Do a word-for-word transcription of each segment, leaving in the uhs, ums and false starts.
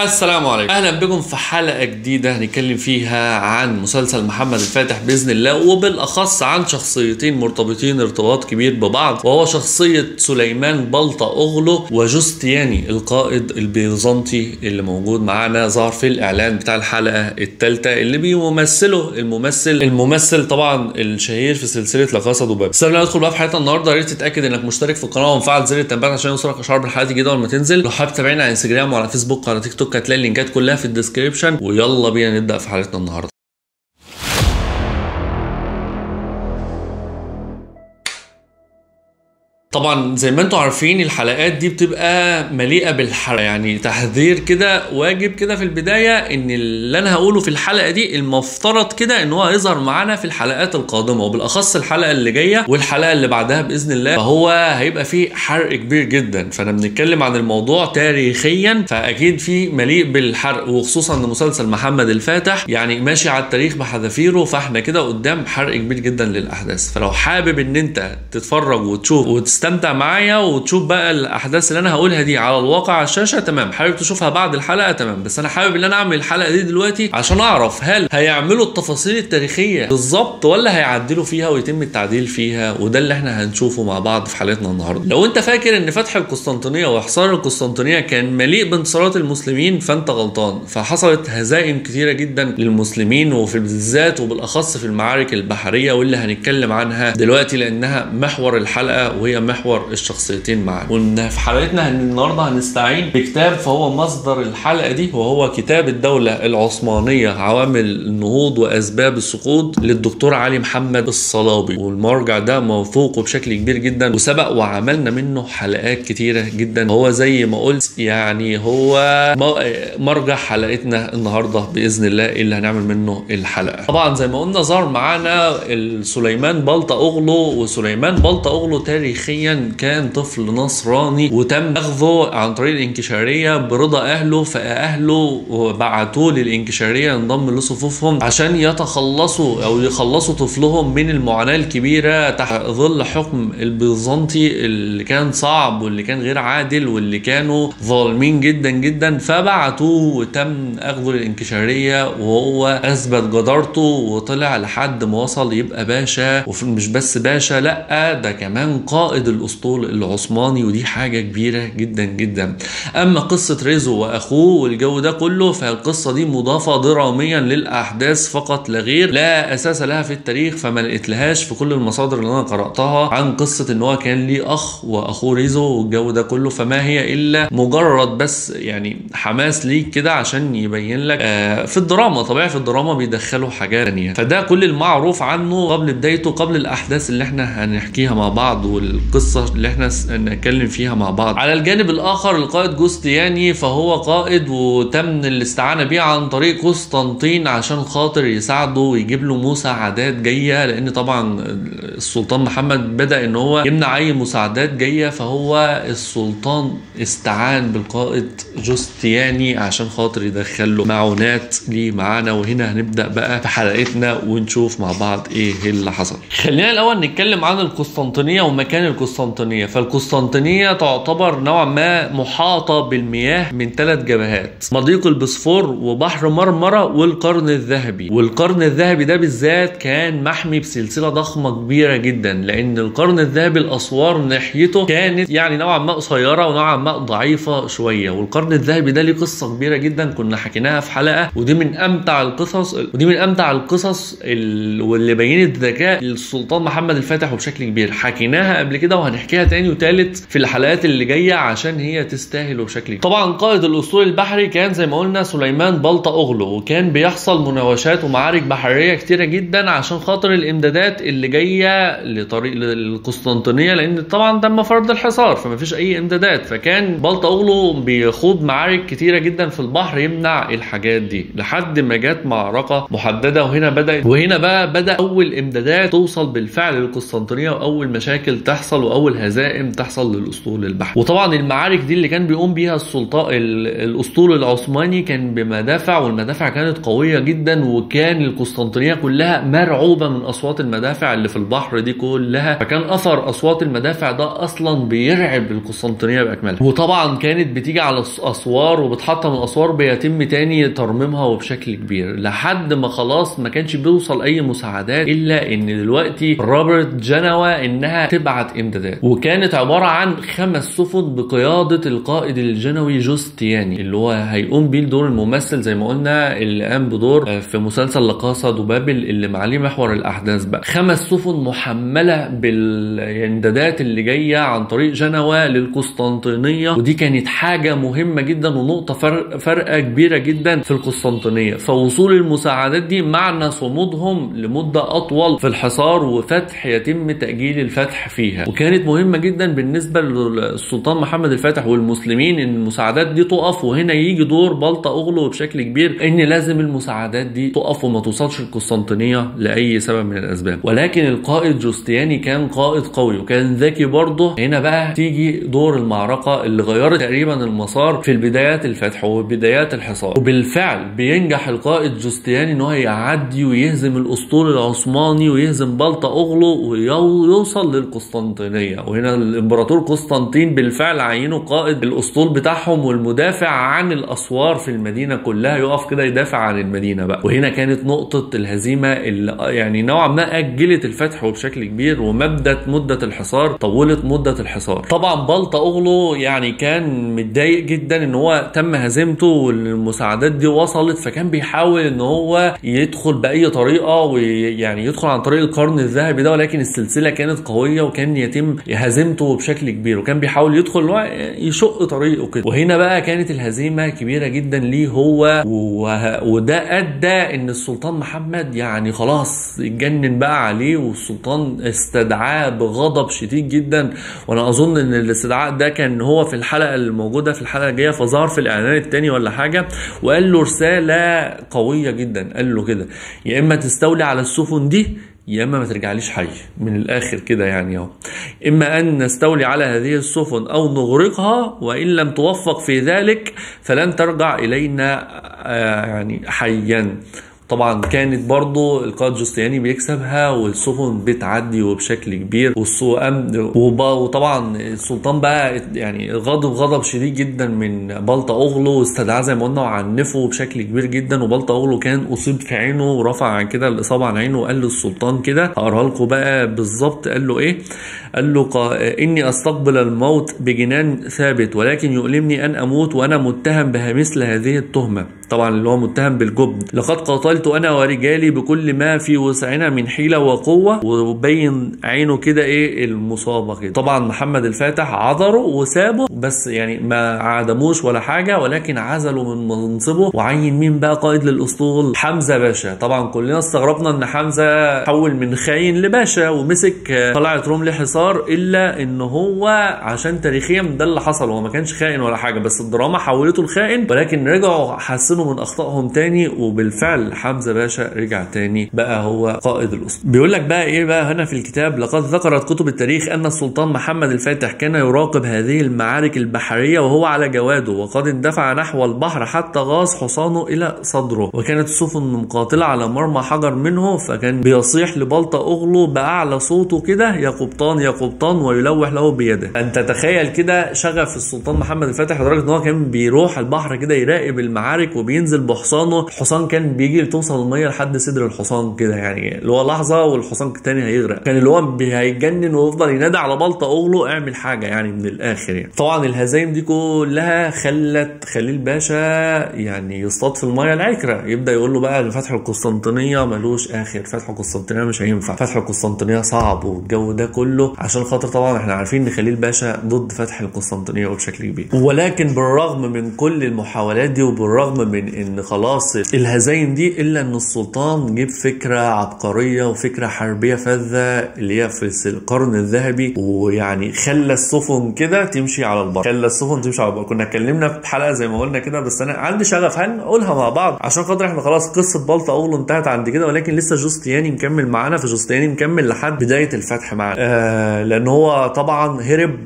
السلام عليكم، اهلا بكم في حلقه جديده هنتكلم فيها عن مسلسل محمد الفاتح باذن الله، وبالاخص عن شخصيتين مرتبطين ارتباط كبير ببعض، وهو شخصيه سليمان بالطا أوغلو وجوستنياني القائد البيزنطي اللي موجود معانا، ظهر في الاعلان بتاع الحلقه الثالثه اللي بيمثله الممثل الممثل طبعا الشهير في سلسله لا كاسا دو بابل. قبل ما ندخل بقى في حلقتنا النهارده، يا ريت تتاكد انك مشترك في القناه ومفعل زر التنبيهات عشان يوصلك اشعار بالحلقات الجديده اول ما تنزل. لو حابب تتابعنا على انستجرام وعلى فيسبوك وعلى تيك توك هتلاقي اللينكات كلها في الديسكريبشن، ويلا بينا نبدأ في حلقتنا النهارده. طبعا زي ما انتم عارفين الحلقات دي بتبقى مليئه بالحرق، يعني تحذير كده واجب كده في البدايه ان اللي انا هقوله في الحلقه دي المفترض كده ان هو هيظهر معانا في الحلقات القادمه، وبالاخص الحلقه اللي جايه والحلقه اللي بعدها باذن الله، فهو هيبقى فيه حرق كبير جدا. فانا بنتكلم عن الموضوع تاريخيا، فاكيد فيه مليء بالحرق، وخصوصا ان مسلسل محمد الفاتح يعني ماشي على التاريخ بحذافيره، فاحنا كده قدام حرق كبير جدا للاحداث. فلو حابب ان انت تتفرج وتشوف وتست استمتع معايا وتشوف بقى الاحداث اللي انا هقولها دي على الواقع على الشاشه، تمام. حابب تشوفها بعد الحلقه، تمام. بس انا حابب ان انا اعمل الحلقه دي دلوقتي عشان اعرف هل هيعملوا التفاصيل التاريخيه بالظبط ولا هيعدلوا فيها ويتم التعديل فيها، وده اللي احنا هنشوفه مع بعض في حلقتنا النهارده. لو انت فاكر ان فتح القسطنطينيه وحصار القسطنطينيه كان مليء بانتصارات المسلمين فانت غلطان، فحصلت هزائم كثيره جدا للمسلمين، وفي بالذات وبالاخص في المعارك البحريه واللي هنتكلم عنها دلوقتي لانها محور الحلقه وهي محور الشخصيتين معانا. وإن في حلقتنا النهارده هنستعين بكتاب فهو مصدر الحلقه دي، وهو كتاب الدوله العثمانيه عوامل النهوض واسباب السقوط للدكتور علي محمد الصلابي، والمرجع ده موثوقه بشكل كبير جدا وسبق وعملنا منه حلقات كتيره جدا، هو زي ما قلت يعني هو مرجع حلقتنا النهارده باذن الله اللي هنعمل منه الحلقه. طبعا زي ما قلنا ظهر معانا سليمان بالطا أوغلو، وسليمان بالطا أوغلو تاريخي كان طفل نصراني، وتم اخذه عن طريق الانكشارية برضا اهله، فاهله بعتوه للانكشارية انضم لصفوفهم عشان يتخلصوا او يخلصوا طفلهم من المعاناة الكبيرة تحت ظل حكم البيزنطي اللي كان صعب واللي كان غير عادل واللي كانوا ظالمين جدا جدا، فبعتوه وتم اخذه للانكشارية، وهو اثبت جدارته وطلع لحد ما وصل يبقى باشا، ومش بس باشا لا ده كمان قائد الاسطول العثماني، ودي حاجه كبيره جدا جدا. اما قصه ريزو واخوه والجو ده كله فالقصه دي مضافه دراميا للاحداث فقط لا غير، لا اساس لها في التاريخ، فما لقيتلهاش في كل المصادر اللي انا قراتها عن قصه ان هو كان ليه اخ واخوه ريزو والجو ده كله، فما هي الا مجرد بس يعني حماس ليك كده عشان يبين لك آه في الدراما، طبيعي في الدراما بيدخلوا حاجات ثانيه، فده كل المعروف عنه قبل بدايته، قبل الاحداث اللي احنا هنحكيها مع بعض وال القصه اللي احنا نتكلم فيها مع بعض. على الجانب الاخر القائد جوستنياني فهو قائد وتم الاستعانه بيه عن طريق قسطنطين عشان خاطر يساعده ويجيب له مساعدات جايه، لان طبعا السلطان محمد بدا ان هو يمنع اي مساعدات جايه، فهو السلطان استعان بالقائد جوستنياني عشان خاطر يدخل له معونات ليه معانا، وهنا هنبدا بقى في حلقتنا ونشوف مع بعض ايه اللي حصل. خلينا الاول نتكلم عن القسطنطينيه ومكان القسطنطينية. فالقسطنطينية تعتبر نوعا ما محاطة بالمياه من ثلاث جبهات، مضيق البسفور وبحر مرمرة والقرن الذهبي. والقرن الذهبي ده بالذات كان محمي بسلسلة ضخمة كبيرة جدا، لأن القرن الذهبي الأسوار ناحيته كانت يعني نوعا ما قصيرة ونوعا ما ضعيفة شوية، والقرن الذهبي ده ليه قصة كبيرة جدا كنا حكيناها في حلقة، ودي من أمتع القصص ودي من أمتع القصص واللي بينت ذكاء السلطان محمد الفاتح وبشكل كبير، حكيناها قبل كده وهنحكيها تاني وتالت في الحلقات اللي جايه عشان هي تستاهل بشكل. طبعا قائد الاسطول البحري كان زي ما قلنا سليمان بالطا أوغلو، وكان بيحصل مناوشات ومعارك بحريه كتيره جدا عشان خاطر الامدادات اللي جايه لطريق القسطنطينيه، لان طبعا تم فرض الحصار فمفيش اي امدادات، فكان بالطا أوغلو بيخوض معارك كتيره جدا في البحر يمنع الحاجات دي، لحد ما جت معركه محدده وهنا بدات وهنا بقى بدا اول امدادات توصل بالفعل للقسطنطينيه واول مشاكل تحصل، بيحصلوا أول هزائم تحصل للأسطول البحري. وطبعا المعارك دي اللي كان بيقوم بيها السلطان الأسطول العثماني كان بمدافع، والمدافع كانت قوية جدا، وكان القسطنطينية كلها مرعوبة من أصوات المدافع اللي في البحر دي كلها، فكان أثر أصوات المدافع ده أصلا بيرعب القسطنطينية بأكملها. وطبعا كانت بتيجي على أسوار وبتحطم الأسوار بيتم تاني ترميمها وبشكل كبير، لحد ما خلاص ما كانش بيوصل أي مساعدات، إلا إن دلوقتي روبرت جنوى إنها تبعت إمدادات، وكانت عبارة عن خمس سفن بقيادة القائد الجنوي جوستنياني اللي هو هيقوم بيه دور الممثل زي ما قلنا اللي قام بدور في مسلسل لا كاسا دو بابل اللي معليه محور الأحداث بقى. خمس سفن محملة بالإمدادات اللي جاية عن طريق جنوى للقسطنطينية، ودي كانت حاجة مهمة جدا ونقطة فرق فرقة كبيرة جدا في القسطنطينية. فوصول المساعدات دي معنى صمودهم لمدة أطول في الحصار وفتح يتم تأجيل الفتح فيها، وكانت مهمة جدا بالنسبة للسلطان محمد الفاتح والمسلمين إن المساعدات دي تقف. وهنا يجي دور بالطا أوغلو بشكل كبير إن لازم المساعدات دي تقف وما توصلش القسطنطينية لأي سبب من الأسباب، ولكن القائد جوستنياني كان قائد قوي وكان ذكي برضه. هنا بقى تيجي دور المعركة اللي غيرت تقريبا المسار في بدايات الفتح وبدايات الحصار، وبالفعل بينجح القائد جوستنياني ان هو يعدي ويهزم الاسطول العثماني ويهزم بالطا اوغلو ويوصل للقسطنطينيه. وهنا الامبراطور قسطنطين بالفعل عينه قائد الاسطول بتاعهم والمدافع عن الاسوار في المدينه كلها، يقف كده يدافع عن المدينه بقى. وهنا كانت نقطه الهزيمه اللي يعني نوعا ما اجلت الفتح وبشكل كبير، ومبدت مده الحصار طولت مده الحصار. طبعا بالطا اوغلو يعني كان متضايق جدا ان هو تم هزيمته والمساعدات دي وصلت، فكان بيحاول ان هو يدخل باي طريقه، ويعني يدخل عن طريق القرن الذهبي ده، ولكن السلسله كانت قويه وكان يتم هزيمته بشكل كبير، وكان بيحاول يدخل ان هو يشق طريقه كده. وهنا بقى كانت الهزيمه كبيره جدا ليه هو، وده ادى ان السلطان محمد يعني خلاص اتجنن بقى عليه، والسلطان استدعاه بغضب شديد جدا. وانا اظن ان الاستدعاء ده كان هو في الحلقه اللي موجوده في الحلقه الجايه، فظهر في الاعلان الثاني ولا حاجه، وقال له رساله قويه جدا، قال له كده يا اما تستولي على السفن دي يا اما ما ترجعليش حي. من الاخر كده يعني اهو، اما ان نستولي على هذه السفن او نغرقها، وان لم توفق في ذلك فلن ترجع الينا يعني حيا. طبعا كانت برضو القائد جوستنياني بيكسبها والسفن بتعدي وبشكل كبير، وطبعا السلطان بقى يعني غضب غضب شديد جدا من بالطا اوغلو، واستدعاه زي ما قلنا وعنفه بشكل كبير جدا. وبالطا اوغلو كان اصيب في عينه ورفع عن كده الاصابه عن عينه، وقال للسلطان كده هقراها لكم بقى بالظبط، قال له ايه؟ قال له اني استقبل الموت بجنان ثابت، ولكن يؤلمني ان اموت وانا متهم بها مثل هذه التهمه. طبعا اللي هو متهم بالجبن. لقد قاتلت انا ورجالي بكل ما في وسعنا من حيله وقوه، وبين عينه كده ايه المصابه كده. طبعا محمد الفاتح عذره وسابه، بس يعني ما عدموش ولا حاجه، ولكن عزله من منصبه وعين مين بقى قائد للاسطول؟ حمزه باشا. طبعا كلنا استغربنا ان حمزه حول من خاين لباشا ومسك قلعه رمل حصار، الا ان هو عشان تاريخيا ده اللي حصل، هو ما كانش خائن ولا حاجه، بس الدراما حولته لخائن، ولكن رجعوا حسنوا من اخطائهم تاني، وبالفعل حمزه باشا رجع تاني بقى هو قائد الاسطول. بيقول لك بقى ايه بقى هنا في الكتاب؟ لقد ذكرت كتب التاريخ ان السلطان محمد الفاتح كان يراقب هذه المعارك البحريه وهو على جواده، وقد اندفع نحو البحر حتى غاص حصانه الى صدره، وكانت السفن مقاتله على مرمى حجر منه، فكان بيصيح لبلطا اوغلو باعلى صوته كده يا قبطان يا قبطان، ويلوح له بيده. انت تخيل كده شغف السلطان محمد الفاتح لدرجه ان هو كان بيروح البحر كده يراقب المعارك وبينزل بحصانه، حصان كان بيجي توصل الميه لحد صدر الحصان كده، يعني اللي هو لحظه والحصان الثاني هيغرق، كان اللي هو هيتجنن ويفضل ينادي على بالطا اوغلو اعمل حاجه يعني من الاخر يعني. طبعا الهزايم دي كلها خلت خليل باشا يعني يصطاد في الميه العكره، يبدا يقول له بقى فتح القسطنطينيه ملوش اخر، فتح القسطنطينيه مش هينفع، فتح القسطنطينيه صعب، والجو ده كله عشان خاطر طبعا احنا عارفين ان خليل باشا ضد فتح القسطنطينيه وبشكل كبير. ولكن بالرغم من كل المحاولات دي، وبالرغم من ان خلاص الهزايم دي إلا أن السلطان جيب فكرة عبقرية وفكرة حربية فذة اللي هي في القرن الذهبي، ويعني خلى السفن كده تمشي على البر، خلى السفن تمشي على البر. كنا اتكلمنا في حلقة زي ما قلنا كده، بس أنا عندي شغف هنقولها مع بعض عشان خاطر احنا خلاص قصة بالطا أوغلو انتهت عند كده، ولكن لسه جوستنياني مكمل معانا، فجوستنياني مكمل لحد بداية الفتح معانا، آه لأن هو طبعا هرب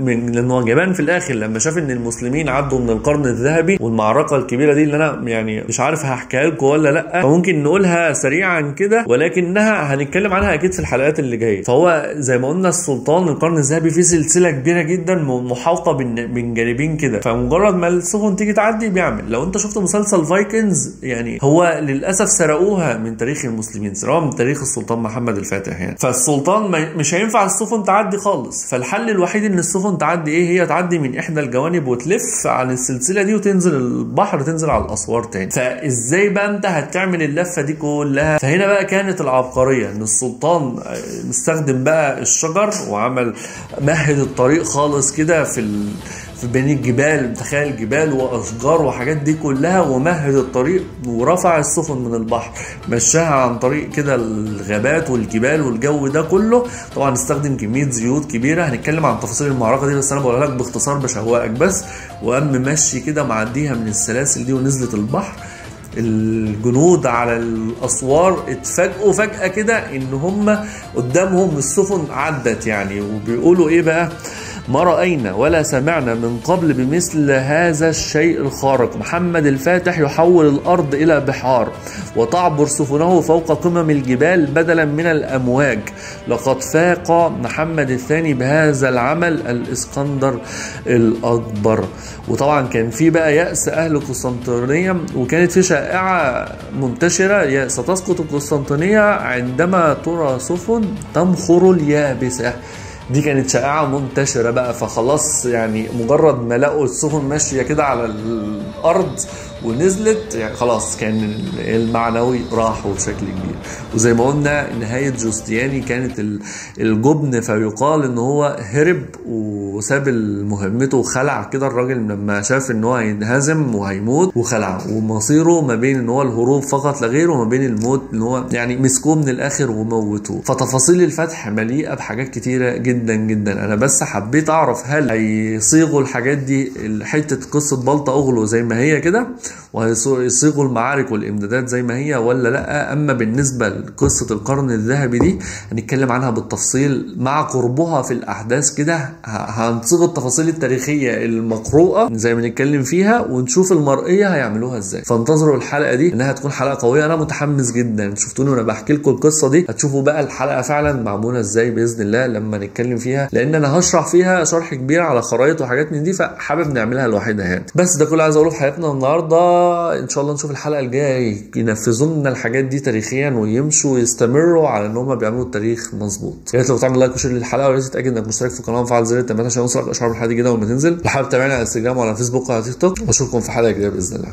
من لأن هو جبان في الآخر لما شاف إن المسلمين عدوا من القرن الذهبي. والمعركة الكبيرة دي اللي أنا يعني مش عارف هحكيها لكم ولا لأ، فممكن نقولها سريعا كده ولكنها هنتكلم عنها أكيد في الحلقات اللي جاية. فهو زي ما قلنا السلطان القرن الذهبي فيه سلسلة كبيرة جدا محاوطة من جانبين كده، فمجرد ما السفن تيجي تعدي بيعمل. لو أنت شفت مسلسل فايكنز يعني هو للأسف سرقوها من تاريخ المسلمين، سرقوها من تاريخ السلطان محمد الفاتح يعني. فالسلطان مش هينفع السفن تعدي خالص، فالحل الوحيد إن السفن تعدي إيه؟ هي تعدي من إحدى الجوانب وتلف على السلسلة دي وتنزل البحر، تنزل على الأسوار تاني. فإزاي بقى أنت هتعمل اللفة دي كلها؟ فهنا بقى كانت العبقرية إن السلطان استخدم بقى الشجر وعمل مهد الطريق خالص كده في ال... في بين الجبال، تخيل جبال واشجار وحاجات دي كلها، ومهد الطريق ورفع السفن من البحر، مشاها عن طريق كده الغابات والجبال والجو ده كله. طبعا استخدم كميه زيوت كبيره، هنتكلم عن تفاصيل المعركه دي بس انا بقولها لك باختصار بشوقك بس. وقام مشي كده معديها من السلاسل دي ونزلت البحر. الجنود على الاسوار اتفاجئوا فجاه كده ان هم قدامهم السفن عدت يعني، وبيقولوا ايه بقى؟ ما رأينا ولا سمعنا من قبل بمثل هذا الشيء الخارق. محمد الفاتح يحول الأرض إلى بحار وتعبر سفنه فوق قمم الجبال بدلا من الأمواج. لقد فاق محمد الثاني بهذا العمل الاسكندر الأكبر. وطبعا كان في بقى يأس أهل القسطنطينية، وكانت في شائعة منتشرة ستسقط القسطنطينية عندما ترى سفن تمخر اليابسة، دي كانت شائعة منتشرة بقى. فخلاص يعني مجرد ما لقوا السفن ماشية كده على الأرض ونزلت يعني خلاص كان المعنوي راحوا بشكل كبير. وزي ما قلنا نهاية جوستنياني كانت الجبن، فيقال ان هو هرب وساب مهمته وخلع كده. الراجل لما شاف ان هو هينهزم وهيموت وخلع، ومصيره ما بين ان هو الهروب فقط لا غير وما بين الموت، ان هو يعني مسكوه من الاخر وموتوه. فتفاصيل الفتح مليئة بحاجات كتيرة جدا جدا، انا بس حبيت اعرف هل هيصيغوا الحاجات دي حتة قصة بالطا أوغلو زي ما هي كده، وهيصيغوا المعارك والامدادات زي ما هي ولا لا. اما بالنسبه لقصه القرن الذهبي دي هنتكلم عنها بالتفصيل مع قربها في الاحداث كده، هنصيغ التفاصيل التاريخيه المقروءه زي ما نتكلم فيها ونشوف المرئيه هيعملوها ازاي. فانتظروا الحلقه دي انها هتكون حلقه قويه، انا متحمس جدا. شفتوني وانا بحكي لكم القصه دي، هتشوفوا بقى الحلقه فعلا معموله ازاي باذن الله لما نتكلم فيها، لان انا هشرح فيها شرح كبير على خرايط وحاجات من دي، فحابب نعملها لوحدها يعني. بس ده كله عايز اقوله في حلقتنا النهارده. ان شاء الله نشوف الحلقه الجايه ينفذوا لنا الحاجات دي تاريخيا ويمشوا ويستمروا على ان هم بيعملوا التاريخ مظبوط. يا ريت لو تعمل لايك وشير للحلقه، ويا ريت تتاكد انك مشترك في القناه وفعل زر التنبيهات عشان يوصلك اشعار الحلقه الجديده اول ما تنزل. لو حابب تتابعنا على انستجرام وعلى فيسبوك وعلى تيك توك، واشوفكم في حلقه جديده باذن الله.